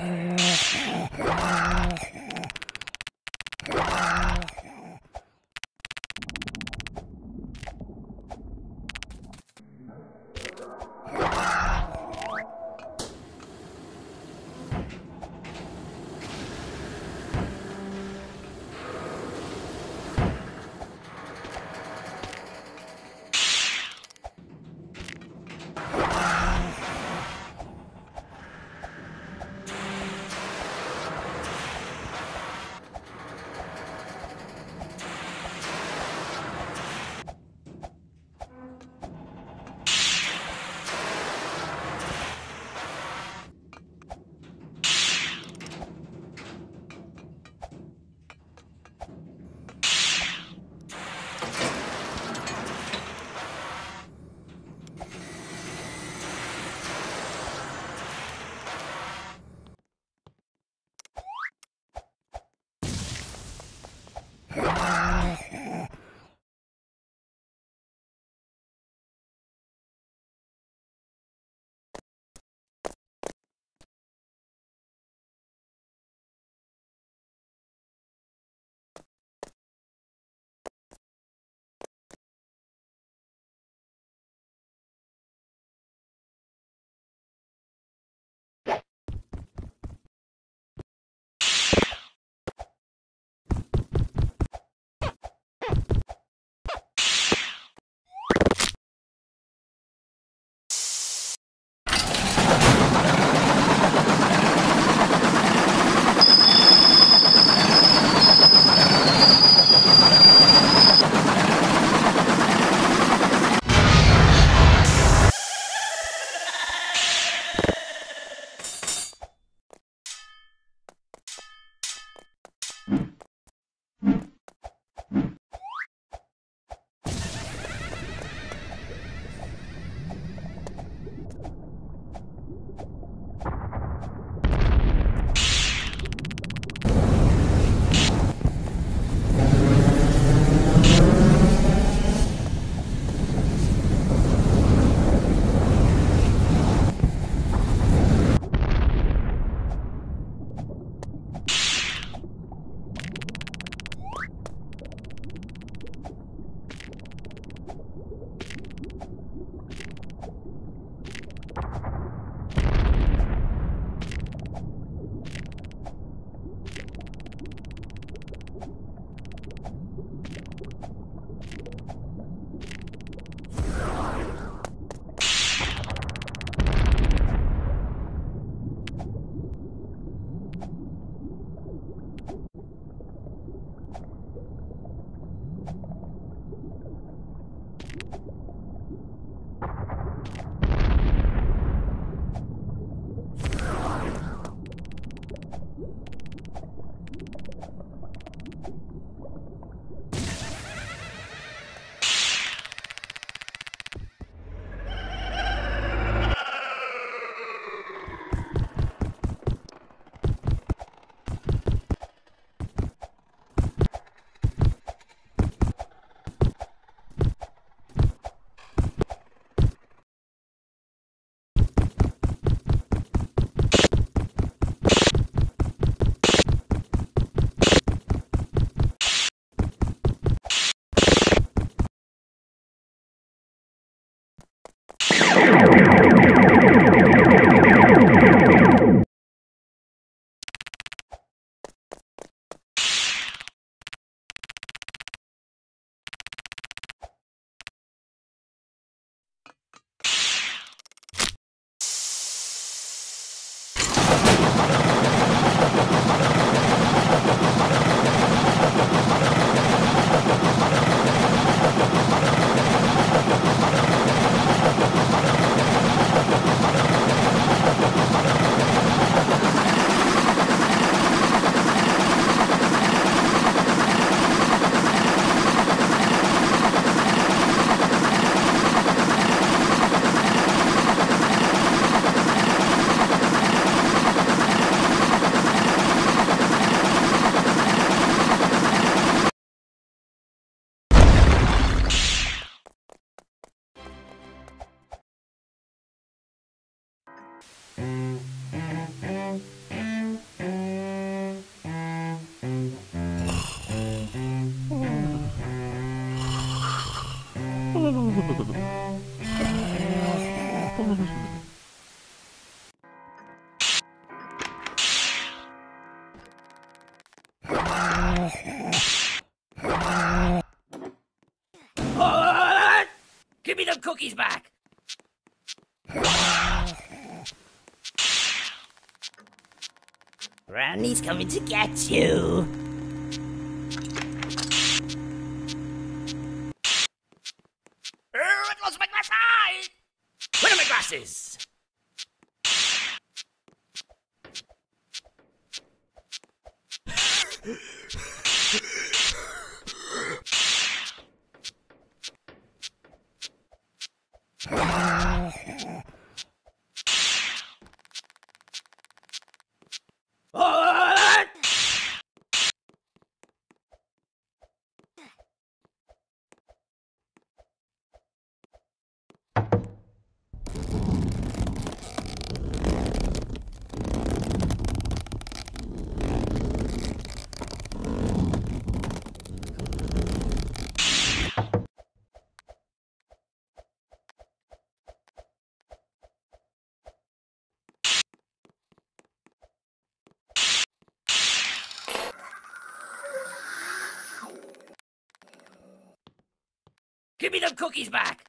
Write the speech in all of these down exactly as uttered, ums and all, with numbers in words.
Mm-hmm. Doki's back. Brownie's coming to get you. Oh, I lost my glass eye. Where are my glasses? Give me them cookies back!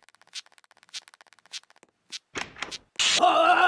Oh! Huh?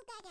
Thank you.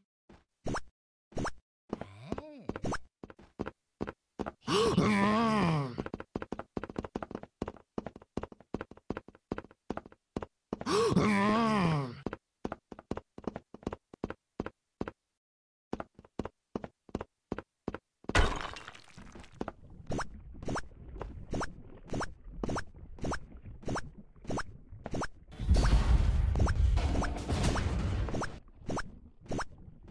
dun.